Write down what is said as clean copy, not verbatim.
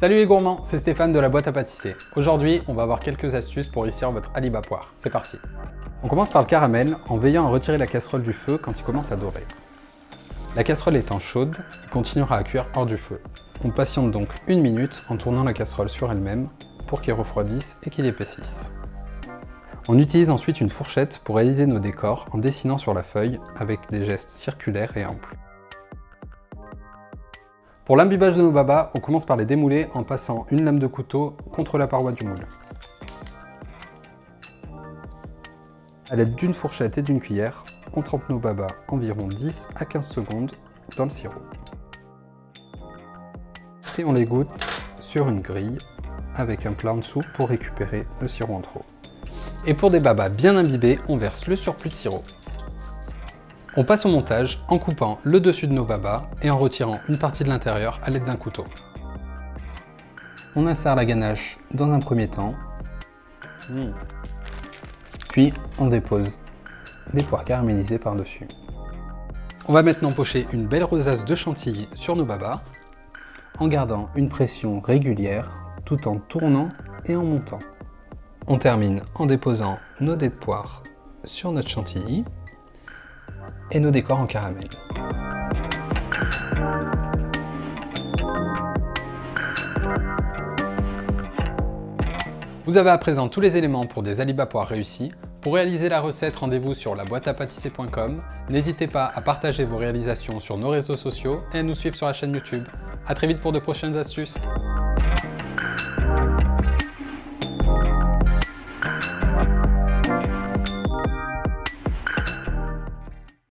Salut les gourmands, c'est Stéphane de la boîte à pâtisser. Aujourd'hui, on va avoir quelques astuces pour réussir votre alibapoire. C'est parti. On commence par le caramel en veillant à retirer la casserole du feu quand il commence à dorer. La casserole étant chaude, il continuera à cuire hors du feu. On patiente donc une minute en tournant la casserole sur elle-même pour qu'il refroidisse et qu'il épaississe. On utilise ensuite une fourchette pour réaliser nos décors en dessinant sur la feuille avec des gestes circulaires et amples. Pour l'imbibage de nos babas, on commence par les démouler en passant une lame de couteau contre la paroi du moule. À l'aide d'une fourchette et d'une cuillère, on trempe nos babas environ 10 à 15 secondes dans le sirop. Et on les goûte sur une grille avec un plat en dessous pour récupérer le sirop en trop. Et pour des babas bien imbibés, on verse le surplus de sirop. On passe au montage en coupant le dessus de nos babas et en retirant une partie de l'intérieur à l'aide d'un couteau. On insère la ganache dans un premier temps, puis on dépose les poires caramélisées par-dessus. On va maintenant pocher une belle rosace de chantilly sur nos babas en gardant une pression régulière tout en tournant et en montant. On termine en déposant nos dés de poire sur notre chantilly et nos décors en caramel. Vous avez à présent tous les éléments pour des alibapoires réussis. Pour réaliser la recette, rendez-vous sur laboiteapatisser.com. N'hésitez pas à partager vos réalisations sur nos réseaux sociaux et à nous suivre sur la chaîne YouTube. À très vite pour de prochaines astuces.